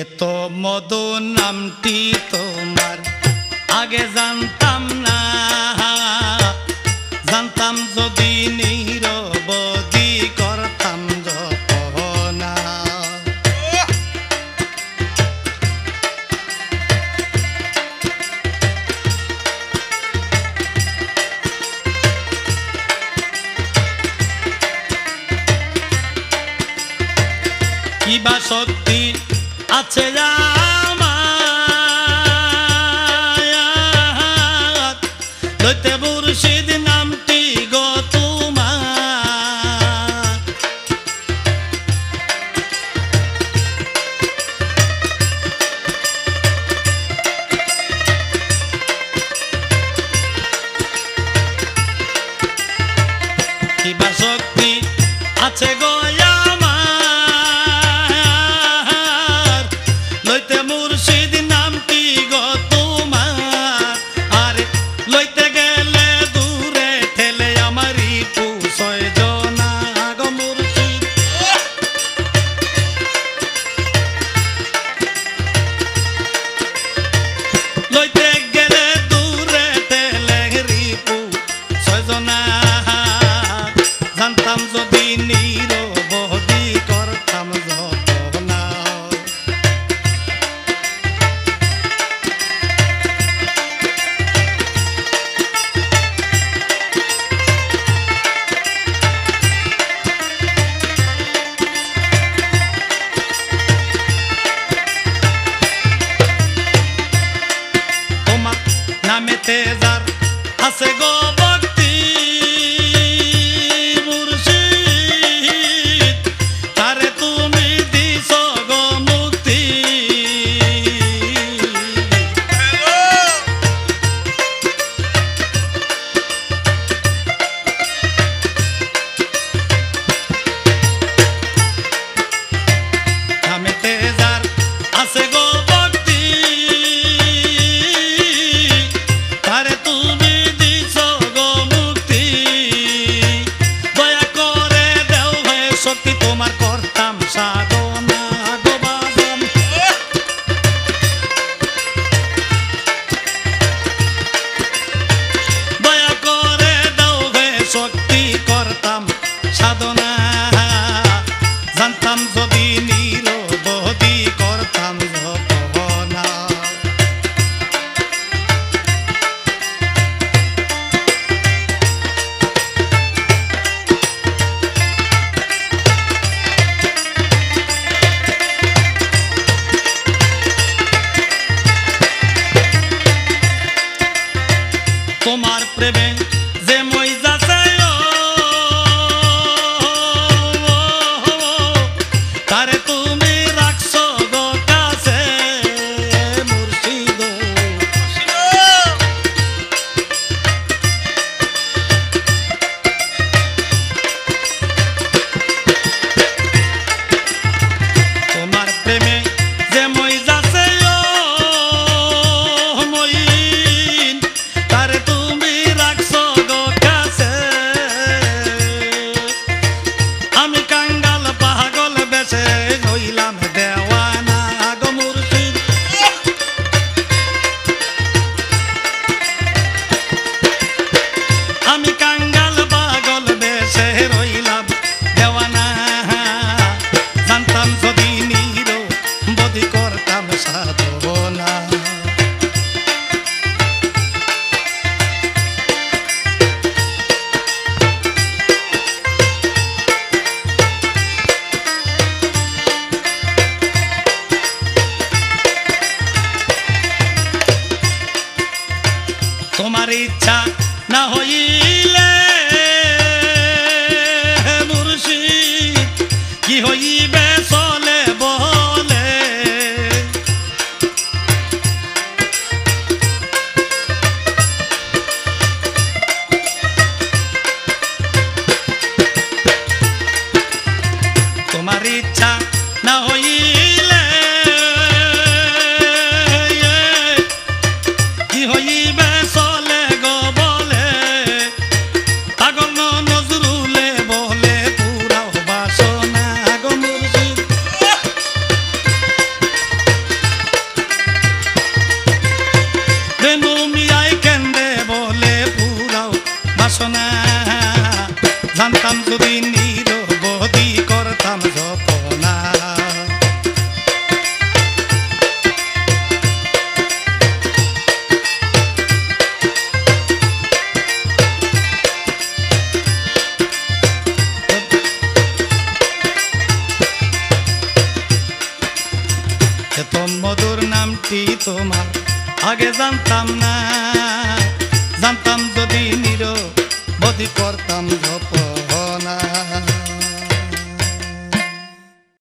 এতো মধুর নামটি তোমার আগে জানতাম না, জানতাম যদি নীরবদি করতাম জপনা। কিবা শক্তি আছে আমার লইতে মুর্শিদ নামটি গো তোমার। কিবা শক্তি আছে গো তোমার ইচ্ছা না হইলে মুর্শিদ কি হইবে চলে বলে। তোমার ইচ্ছা না হইলে কি হইবে এত মধুর নামটি তোমার আগে জানতাম না, জানতাম যদি নিরবধি করতাম।